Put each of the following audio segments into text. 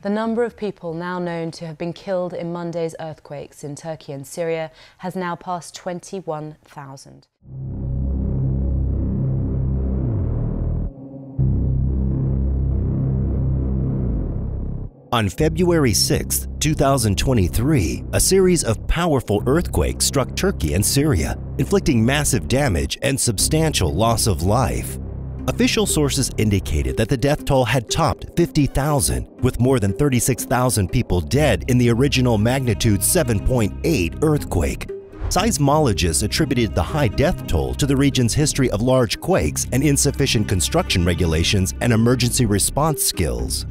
The number of people now known to have been killed in Monday's earthquakes in Turkey and Syria has now passed 21,000. On February 6, 2023, a series of powerful earthquakes struck Turkey and Syria, inflicting massive damage and substantial loss of life. Official sources indicated that the death toll had topped 50,000, with more than 36,000 people dead in the original magnitude 7.8 earthquake. Seismologists attributed the high death toll to the region's history of large quakes and insufficient construction regulations and emergency response skills.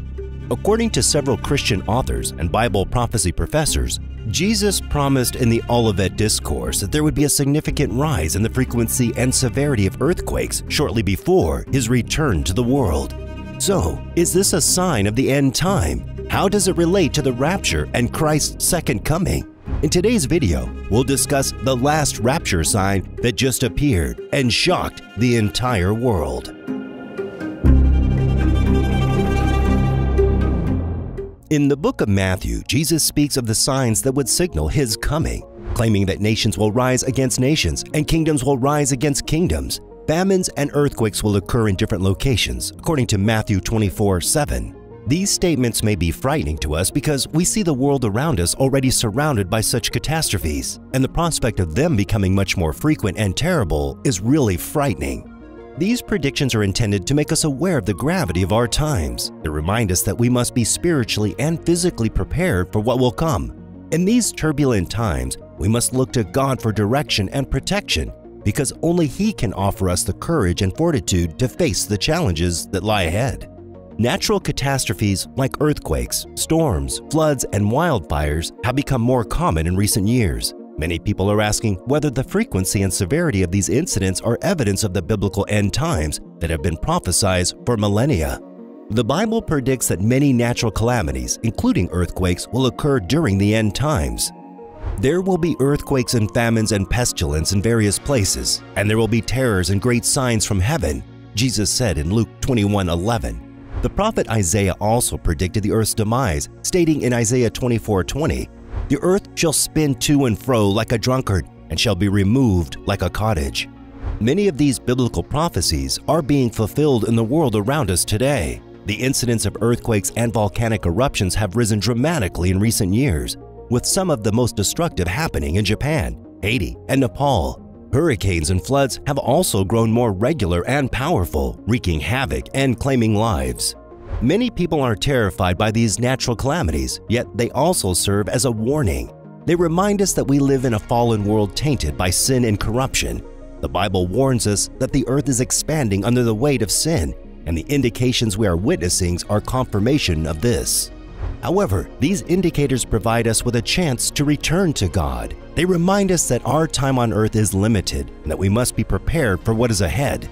According to several Christian authors and Bible prophecy professors, Jesus promised in the Olivet Discourse that there would be a significant rise in the frequency and severity of earthquakes shortly before his return to the world. So, is this a sign of the end time? How does it relate to the rapture and Christ's second coming? In today's video, we'll discuss the last rapture sign that just appeared and shocked the entire world. In the book of Matthew, Jesus speaks of the signs that would signal his coming, claiming that nations will rise against nations and kingdoms will rise against kingdoms. Famines and earthquakes will occur in different locations, according to Matthew 24:7. These statements may be frightening to us because we see the world around us already surrounded by such catastrophes, and the prospect of them becoming much more frequent and terrible is really frightening. These predictions are intended to make us aware of the gravity of our times. They remind us that we must be spiritually and physically prepared for what will come. In these turbulent times, we must look to God for direction and protection, because only He can offer us the courage and fortitude to face the challenges that lie ahead. Natural catastrophes like earthquakes, storms, floods, and wildfires have become more common in recent years. Many people are asking whether the frequency and severity of these incidents are evidence of the biblical end times that have been prophesied for millennia. The Bible predicts that many natural calamities, including earthquakes, will occur during the end times. There will be earthquakes and famines and pestilence in various places, and there will be terrors and great signs from heaven, Jesus said in Luke 21:11. The prophet Isaiah also predicted the earth's demise, stating in Isaiah 24:20, "The earth shall spin to and fro like a drunkard, and shall be removed like a cottage." Many of these biblical prophecies are being fulfilled in the world around us today. The incidence of earthquakes and volcanic eruptions have risen dramatically in recent years, with some of the most destructive happening in Japan, Haiti, and Nepal. Hurricanes and floods have also grown more regular and powerful, wreaking havoc and claiming lives. Many people are terrified by these natural calamities, yet they also serve as a warning. They remind us that we live in a fallen world tainted by sin and corruption. The Bible warns us that the earth is expanding under the weight of sin, and the indications we are witnessing are confirmation of this. However, these indicators provide us with a chance to return to God. They remind us that our time on earth is limited and that we must be prepared for what is ahead.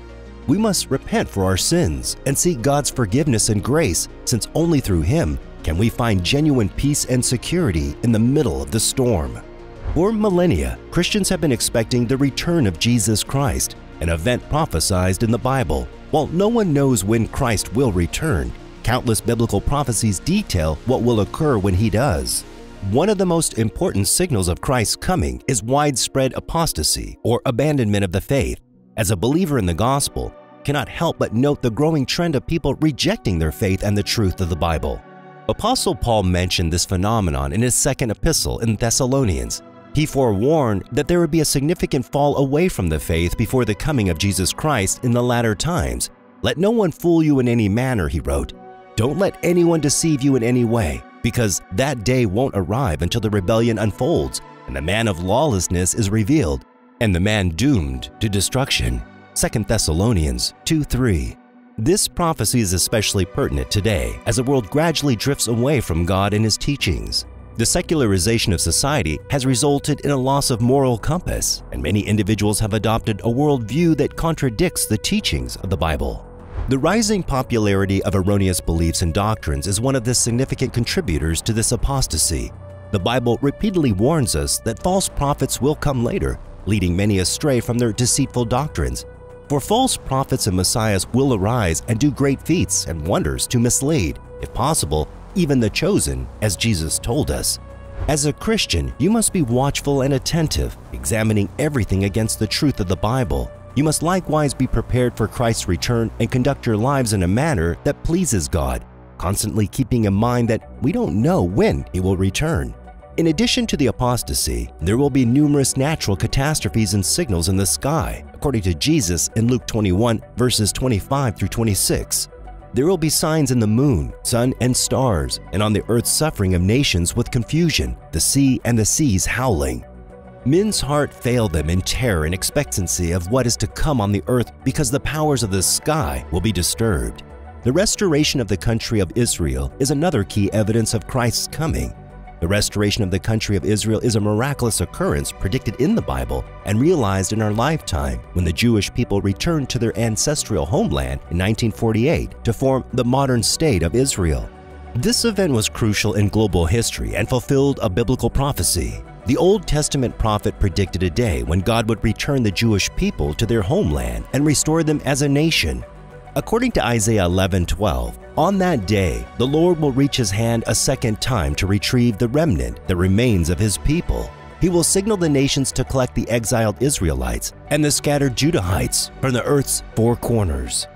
We must repent for our sins and seek God's forgiveness and grace, since only through Him can we find genuine peace and security in the middle of the storm. For millennia, Christians have been expecting the return of Jesus Christ, an event prophesied in the Bible. While no one knows when Christ will return, countless biblical prophecies detail what will occur when He does. One of the most important signals of Christ's coming is widespread apostasy or abandonment of the faith. As a believer in the gospel, cannot help but note the growing trend of people rejecting their faith and the truth of the Bible. Apostle Paul mentioned this phenomenon in his second epistle in Thessalonians. He forewarned that there would be a significant fall away from the faith before the coming of Jesus Christ in the latter times. "Let no one fool you in any manner," he wrote. "Don't let anyone deceive you in any way, because that day won't arrive until the rebellion unfolds and the man of lawlessness is revealed, and the man doomed to destruction." 2 Thessalonians 2:3. This prophecy is especially pertinent today as the world gradually drifts away from God and His teachings. The secularization of society has resulted in a loss of moral compass, and many individuals have adopted a worldview that contradicts the teachings of the Bible. The rising popularity of erroneous beliefs and doctrines is one of the significant contributors to this apostasy. The Bible repeatedly warns us that false prophets will come later, leading many astray from their deceitful doctrines. For false prophets and messiahs will arise and do great feats and wonders to mislead, if possible, even the chosen, as Jesus told us. As a Christian, you must be watchful and attentive, examining everything against the truth of the Bible. You must likewise be prepared for Christ's return and conduct your lives in a manner that pleases God, constantly keeping in mind that we don't know when He will return. In addition to the apostasy, there will be numerous natural catastrophes and signals in the sky, according to Jesus in Luke 21, verses 25 through 26. There will be signs in the moon, sun, and stars, and on the earth suffering of nations with confusion, the sea and the seas howling. Men's heart fail them in terror and expectancy of what is to come on the earth because the powers of the sky will be disturbed. The restoration of the country of Israel is another key evidence of Christ's coming. The restoration of the country of Israel is a miraculous occurrence predicted in the Bible and realized in our lifetime when the Jewish people returned to their ancestral homeland in 1948 to form the modern state of Israel. This event was crucial in global history and fulfilled a biblical prophecy. The Old Testament prophet predicted a day when God would return the Jewish people to their homeland and restore them as a nation. According to Isaiah 11:12, on that day the Lord will reach His hand a second time to retrieve the remnant that remains of His people. He will signal the nations to collect the exiled Israelites and the scattered Judahites from the earth's four corners.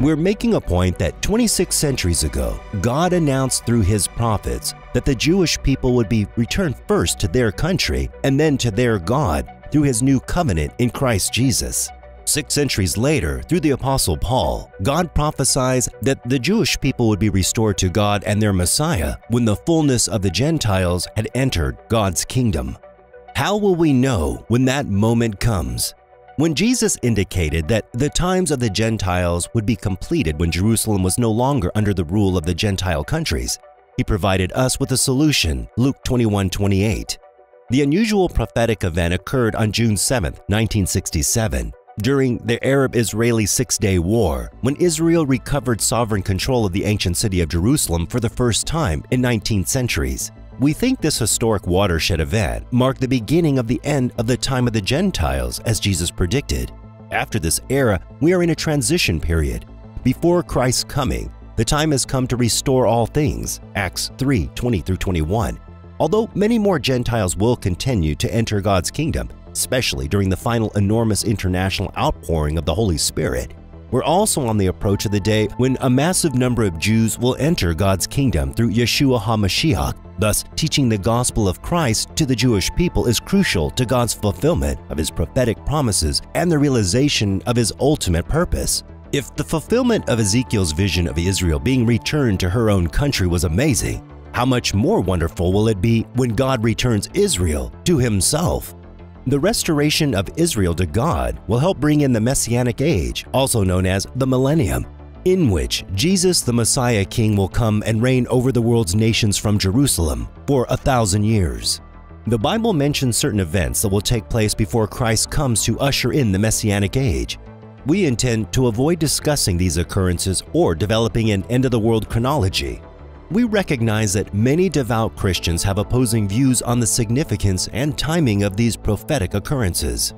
We're making a point that 26 centuries ago, God announced through His prophets that the Jewish people would be returned first to their country and then to their God through His new covenant in Christ Jesus. 6 centuries later, through the Apostle Paul, God prophesies that the Jewish people would be restored to God and their Messiah when the fullness of the Gentiles had entered God's kingdom. How will we know when that moment comes? When Jesus indicated that the times of the Gentiles would be completed when Jerusalem was no longer under the rule of the Gentile countries, He provided us with a solution, Luke 21:28. The unusual prophetic event occurred on June 7, 1967, during the Arab-Israeli Six-Day War, when Israel recovered sovereign control of the ancient city of Jerusalem for the first time in 19 centuries. We think this historic watershed event marked the beginning of the end of the time of the Gentiles, as Jesus predicted. After this era, we are in a transition period. Before Christ's coming, the time has come to restore all things, Acts 3:20-21. Although many more Gentiles will continue to enter God's kingdom, especially during the final enormous international outpouring of the Holy Spirit, we're also on the approach of the day when a massive number of Jews will enter God's kingdom through Yeshua HaMashiach. Thus, teaching the gospel of Christ to the Jewish people is crucial to God's fulfillment of His prophetic promises and the realization of His ultimate purpose. If the fulfillment of Ezekiel's vision of Israel being returned to her own country was amazing, how much more wonderful will it be when God returns Israel to Himself? The restoration of Israel to God will help bring in the Messianic Age, also known as the Millennium, in which Jesus the Messiah King will come and reign over the world's nations from Jerusalem for 1,000 years. The Bible mentions certain events that will take place before Christ comes to usher in the Messianic Age. We intend to avoid discussing these occurrences or developing an end-of-the-world chronology. We recognize that many devout Christians have opposing views on the significance and timing of these prophetic occurrences.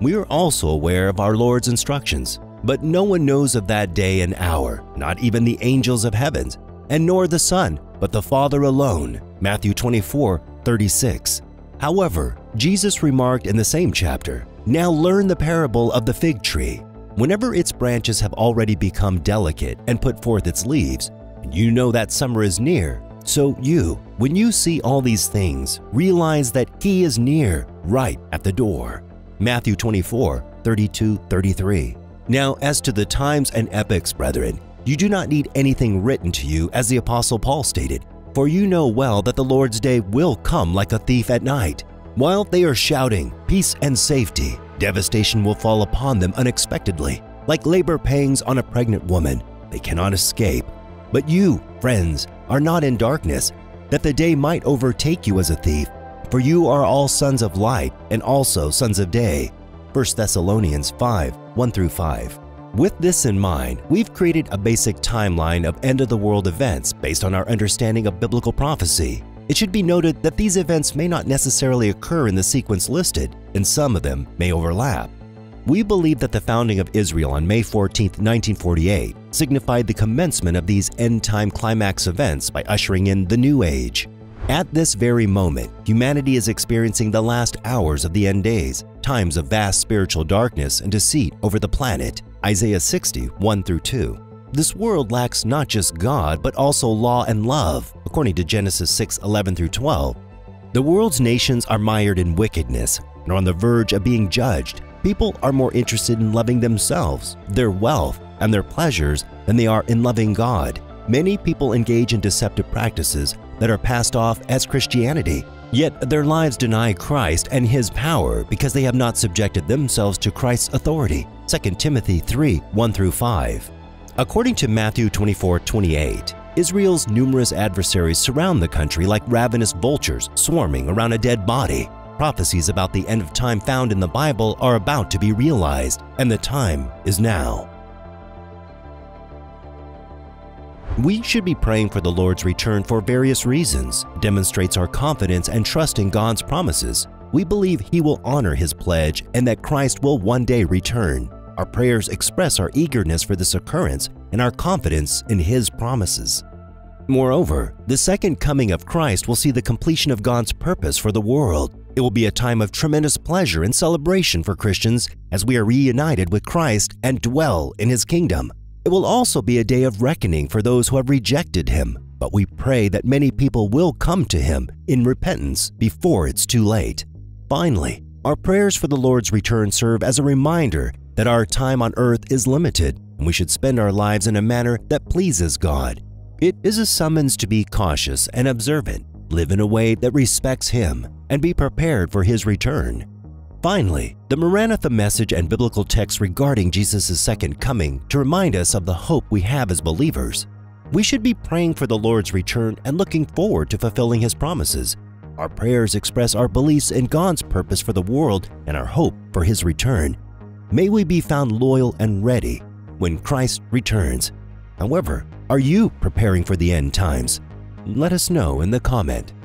We are also aware of our Lord's instructions, but no one knows of that day and hour, not even the angels of heavens, and nor the Son, but the Father alone, Matthew 24:36. However, Jesus remarked in the same chapter, "Now learn the parable of the fig tree. Whenever its branches have already become delicate and put forth its leaves, you know that summer is near. So you, when you see all these things, realize that He is near, right at the door." Matthew 24:32-33. Now, as to the times and epochs, brethren, you do not need anything written to you, as the Apostle Paul stated, for you know well that the Lord's day will come like a thief at night. While they are shouting, peace and safety, devastation will fall upon them unexpectedly, like labor pangs on a pregnant woman. They cannot escape. But you, friends, are not in darkness, that the day might overtake you as a thief, for you are all sons of light and also sons of day. 1 Thessalonians 5:1-5. With this in mind, we've created a basic timeline of end-of-the-world events based on our understanding of biblical prophecy. It should be noted that these events may not necessarily occur in the sequence listed, and some of them may overlap. We believe that the founding of Israel on May 14, 1948, signified the commencement of these end-time climax events by ushering in the New Age. At this very moment, humanity is experiencing the last hours of the end days, times of vast spiritual darkness and deceit over the planet, Isaiah 60:1-2. This world lacks not just God, but also law and love, according to Genesis 6:11-12. The world's nations are mired in wickedness and are on the verge of being judged. People are more interested in loving themselves, their wealth, and their pleasures than they are in loving God. Many people engage in deceptive practices that are passed off as Christianity, yet their lives deny Christ and His power because they have not subjected themselves to Christ's authority, 2 Timothy 3:1-5. According to Matthew 24:28, Israel's numerous adversaries surround the country like ravenous vultures swarming around a dead body. Prophecies about the end of time found in the Bible are about to be realized, and the time is now. We should be praying for the Lord's return for various reasons. It demonstrates our confidence and trust in God's promises. We believe He will honor His pledge and that Christ will one day return. Our prayers express our eagerness for this occurrence and our confidence in His promises. Moreover, the second coming of Christ will see the completion of God's purpose for the world. It will be a time of tremendous pleasure and celebration for Christians as we are reunited with Christ and dwell in His kingdom. It will also be a day of reckoning for those who have rejected Him, but we pray that many people will come to Him in repentance before it's too late. Finally, our prayers for the Lord's return serve as a reminder that our time on earth is limited and we should spend our lives in a manner that pleases God. It is a summons to be cautious and observant, live in a way that respects Him, and be prepared for His return. Finally, the Maranatha message and biblical texts regarding Jesus' second coming to remind us of the hope we have as believers. We should be praying for the Lord's return and looking forward to fulfilling His promises. Our prayers express our beliefs in God's purpose for the world and our hope for His return. May we be found loyal and ready when Christ returns. However, are you preparing for the end times? Let us know in the comment.